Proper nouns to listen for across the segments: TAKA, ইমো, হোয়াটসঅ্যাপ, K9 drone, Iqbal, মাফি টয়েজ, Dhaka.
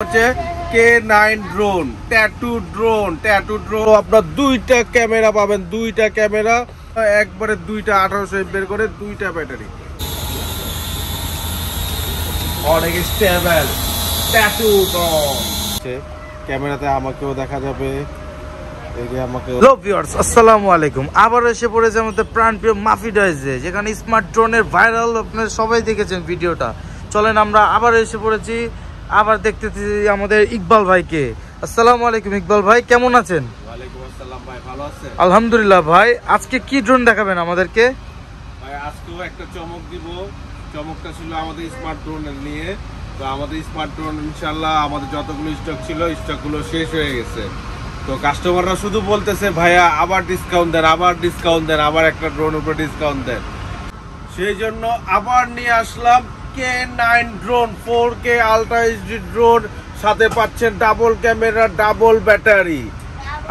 K9 drone, tattoo drone. अपना दुई टा कैमरा, एक बारे दुई टा 800 एम्पेयर करे, दुई टा बैटरी। और एक स्टेबल tattoo drone। कैमरा तो आमके वो देखा जापे, एक आमके। Hello viewers, Assalamualaikum। आवार ऐसे पड़े जब मुझे प्राण प्रिय माफी टॉयज़ है, जेकानी स्मार्ट ड्रोन ने वायरल अपने सभी देखे जन वीडियो टा। चलें नम्रा आवार ऐसे पड़े जी। আবার দেখতেছি আমাদের ইকবাল ভাইকে। আসসালামু আলাইকুম ইকবাল ভাই, কেমন আছেন? ওয়া আলাইকুম আসসালাম ভাই, ভালো আছেন? আলহামদুলিল্লাহ ভাই। আজকে কি ড্রোন দেখাবেন আমাদেরকে? ভাই আজকেও একটা চমক দিব। চমকটা ছিল আমাদের স্মার্ট ড্রোন নিয়ে। তো আমাদের স্মার্ট ড্রোন ইনশাআল্লাহ আমাদের যতগুলো স্টক ছিল স্টকগুলো শেষ হয়ে গেছে। তো কাস্টমাররা শুধু বলতেছে ভাইয়া আবার ডিসকাউন্ট দেন, আবার একটা ড্রোন উপরে ডিসকাউন্ট দেন। সেই জন্য আবার নিয়ে আসলাম K9 drone, 4K ultra HD drone, সাথে পাচ্ছেন double camera, double battery,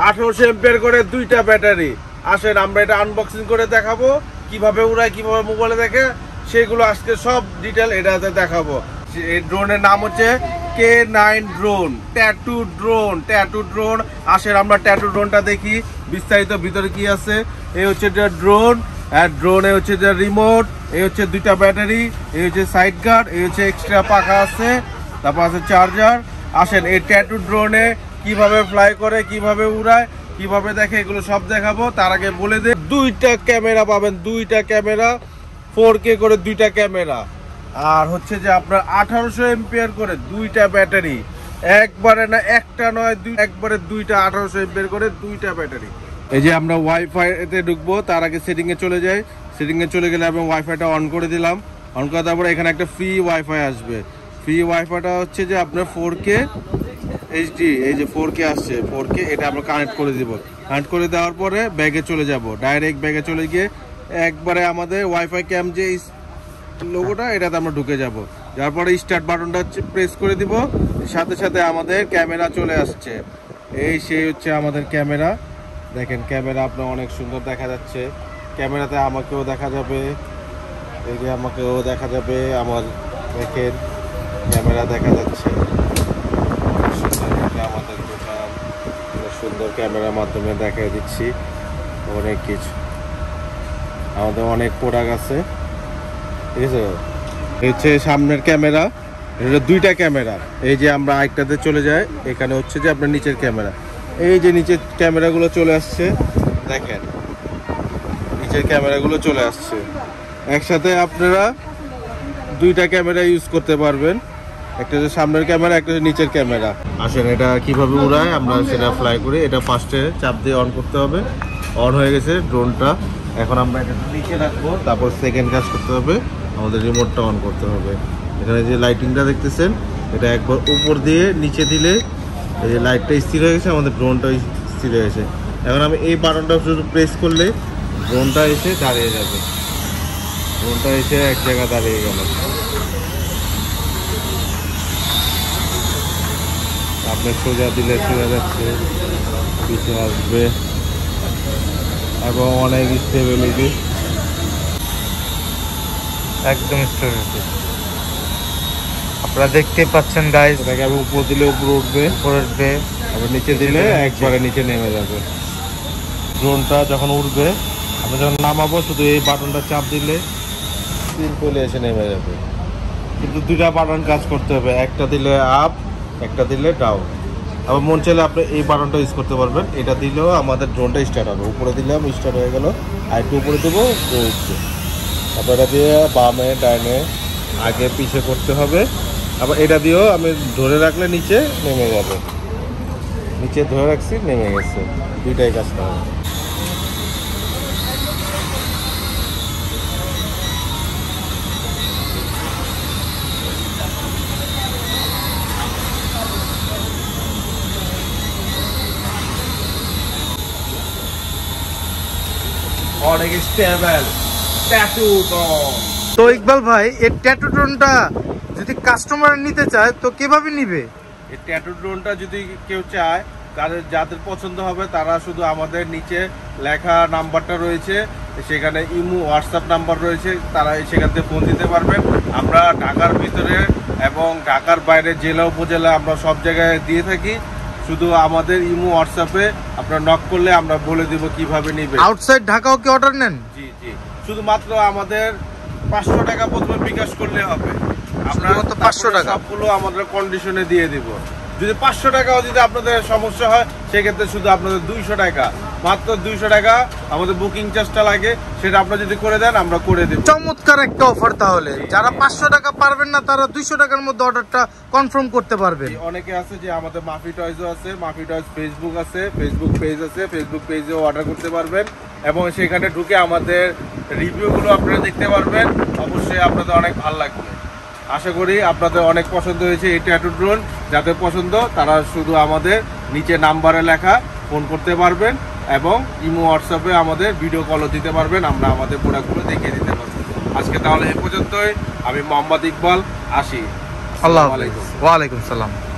800 ampere করে দুইটা ব্যাটারি। আসেন আমরা এটা আনবক্সিং করে দেখাবো, কিভাবে উড়ায়, কিভাবে মোবাইলে দেখে, সেগুলো আজকে সব ডিটেল এটাতে দেখাবো। এই ড্রোনের নাম হচ্ছে K9 drone, tattoo drone। আসেন আমরা tattoo ড্রোনটা দেখি বিস্তারিত ভিতরে কি আছে। এই হচ্ছে এটা ড্রোন, আর ড্রোনে হচ্ছে যে রিমোট, এই হচ্ছে দুইটা ব্যাটারি, এই হচ্ছে সাইড গার্ড, এই হচ্ছে এক্সট্রা পাখা আছে, তারপর আছে চার্জার। আসেন এই ট্যাটু ড্রোনে কিভাবে ফ্লাই করে, কিভাবে উড়ায়, কিভাবে দেখে, এগুলো সব দেখাবো। তার আগে বলে দেয় দুইটা ক্যামেরা পাবেন, 4K করে দুইটা ক্যামেরা, আর হচ্ছে যে আপনার 1800 এম্পিয়ার করে দুইটা ব্যাটারি। একবারে না, একটা নয়, একবারে দুইটা 1800 এম্পিয়ার করে দুইটা ব্যাটারি। এই যে আমরা ওয়াইফাই এতে ঢুকবো, তার আগে সেটিংয়ে চলে যাই। সেটিংয়ে চলে গেলে এবং ওয়াইফাইটা অন করে দিলাম। অন করার তারপরে এখানে একটা ফ্রি ওয়াইফাই আসবে। ফ্রি ওয়াইফাইটা হচ্ছে যে আপনার 4K HD, এই যে 4K আসছে, 4K এটা আমরা কানেক্ট করে দেবো। কানেক্ট করে দেওয়ার পরে ব্যাগে চলে যাব, ডাইরেক্ট ব্যাগে চলে গিয়ে একবারে আমাদের ওয়াইফাই ক্যাম্প যে লোগোটা এটাতে আমরা ঢুকে যাব। যার পরে স্টার্ট বাটনটা হচ্ছে প্রেস করে দিব, সাথে সাথে আমাদের ক্যামেরা চলে আসছে। এই সেই হচ্ছে আমাদের ক্যামেরা। দেখেন ক্যামেরা আপনার অনেক সুন্দর দেখা যাচ্ছে। ক্যামেরাতে আমাকেও দেখা যাবে, এই যে আমাকেও দেখা যাবে, আমার দেখেন ক্যামেরা দেখা যাচ্ছে। আমাদের দোকান সুন্দর ক্যামেরার মাধ্যমে দেখা দিচ্ছি। অনেক কিছু আমাদের অনেক প্রোডাক্ট আছে, ঠিক আছে। হচ্ছে সামনের ক্যামেরা, এটা দুইটা ক্যামেরা। এই যে আমরা আরেকটাতে চলে যাই, এখানে হচ্ছে যে আপনার নিচের ক্যামেরা। এই যে নিচের ক্যামেরাগুলো চলে আসছে, দেখেন নিচের ক্যামেরাগুলো চলে আসছে। একসাথে আপনারা দুইটা ক্যামেরা ইউজ করতে পারবেন, একটা হচ্ছে সামনের ক্যামেরা, একটা হচ্ছে নিচের ক্যামেরা। আসেন এটা কীভাবে উড়ায় আমরা সেটা ফ্লাই করি। এটা ফার্স্টে চাপ দিয়ে অন করতে হবে। অন হয়ে গেছে ড্রোনটা। এখন আমরা এটা নিচে রাখবো, তারপর সেকেন্ড কাজ করতে হবে, আমাদের রিমোটটা অন করতে হবে। এখানে যে লাইটিংটা দেখতেছেন, এটা একবার উপর দিয়ে নিচে দিলে এই যে লাইটটা স্থির হয়ে গেছে, আমাদের ড্রোনটা স্থির হয়ে গেছে। এখন আমি এই বাটনটা শুধু প্রেস করলে ড্রোনটা এসে দাঁড়িয়ে যাবে। ড্রোনটা এসে এক জায়গায় দাঁড়িয়ে গেল। আপনি সোজা দিলে সোজা যাচ্ছে, কিছু আসবে, এবং অনেক স্টেবিলিটি, একদম স্টেবিলিটি আপনারা দেখতে পাচ্ছেন গাইস। এটাকে আমি উপর দিলে উপরে উঠবে, উপরে উঠবে, আবার নিচে দিলে একবারে নিচে নেমে যাবে। ড্রোনটা যখন উঠবে, আমরা যখন নামাবো, শুধু এই বাটনটা চাপ দিলে সিম্পলি এসে নেমে যাবে। কিন্তু দুইটা বাটন কাজ করতে হবে, একটা দিলে আপ, একটা দিলে ডাউন। আবার মন চাইলে আপনি এই বাটনটা ইউজ করতে পারবেন, এটা দিলেও আমাদের ড্রোনটা স্টার্ট হবে। উপরে দিলাম, স্টার্ট হয়ে গেল। আর একটু উপরে দেবো, উঠবে। তারপর এটা দিয়ে বামে ডাইনে আগে পিছে করতে হবে। আবার এটা দিয়েও আমি ধরে রাখলে নিচে নেমে যাবে। নিচে ধরে রাখছি, নেমে গেছে। দুইটাই কাজ হবে। অনেক স্টেবল ট্যাটু ড্রোন। তো ইকবাল ভাই, এই ট্যাটু ড্রোনটা যদি কাস্টমার নিতে চায় তো কিভাবে নিবে? এই ট্যাটু ড্রোনটা যদি কেউ চায়, তাদের যাদের পছন্দ হবে, তারা শুধু আমাদের নিচে লেখা নাম্বারটা রয়েছে, সেখানে ইমো হোয়াটসঅ্যাপ নাম্বার রয়েছে, তারা সেখান থেকে ফোন দিতে পারবেন। আমরা ঢাকার ভিতরে এবং ঢাকার বাইরে জেলা উপজেলা আমরা সব জায়গায় দিয়ে থাকি। শুধু আমাদের ইমো হোয়াটসঅ্যাপে আপনারা নক করলে আমরা বলে দেব কিভাবে নেবেন। আউটসাইড ঢাকাও কি অর্ডার নেন? জি জি, শুধুমাত্র আমাদের 500 টাকা প্রথমে বিকাশ করলে হবে। আপনারা তো 500 টাকা সবগুলো আমাদের কন্ডিশনে দিয়ে দেব। যদি 500 টাকাও যদি আপনাদের সমস্যা হয় সেক্ষেত্রে শুধু আপনাদের 200 টাকা, মাত্র 200 টাকা আমাদের বুকিং চার্জটা লাগে, সেটা আপনারা যদি করে দেন আমরা করে দেব। চমৎকার একটা অফার। তাহলে যারা 500 টাকা পারবেন না তারা 200 টাকার মধ্যে অর্ডারটা কনফার্ম করতে পারবেন। অনেকে আছে যে আমাদের মাফি টয়েজও আছে, মাফি টয়েজ ফেসবুক আছে, ফেসবুক পেজ আছে, ফেসবুক পেজেও অর্ডার করতে পারবেন এবং সেখানে ঢুকে আমাদের রিভিউগুলো আপনারা দেখতে পারবেন। অবশ্যই আপনাদের অনেক ভালো লাগবে, আশা করি আপনাদের অনেক পছন্দ হয়েছে এই ট্যাটু ড্রোন। যাদের পছন্দ তারা শুধু আমাদের নিচে নাম্বারে লেখা ফোন করতে পারবেন এবং ইমো হোয়াটসঅ্যাপে আমাদের ভিডিও কলও দিতে পারবেন, আমরা আমাদের প্রোডাক্টগুলো দেখিয়ে দিতে পারবো। আজকে তাহলে এ পর্যন্তই। আমি মোহাম্মদ ইকবাল আসি। আসসালামু আলাইকুম। ওয়ালাইকুম সালাম।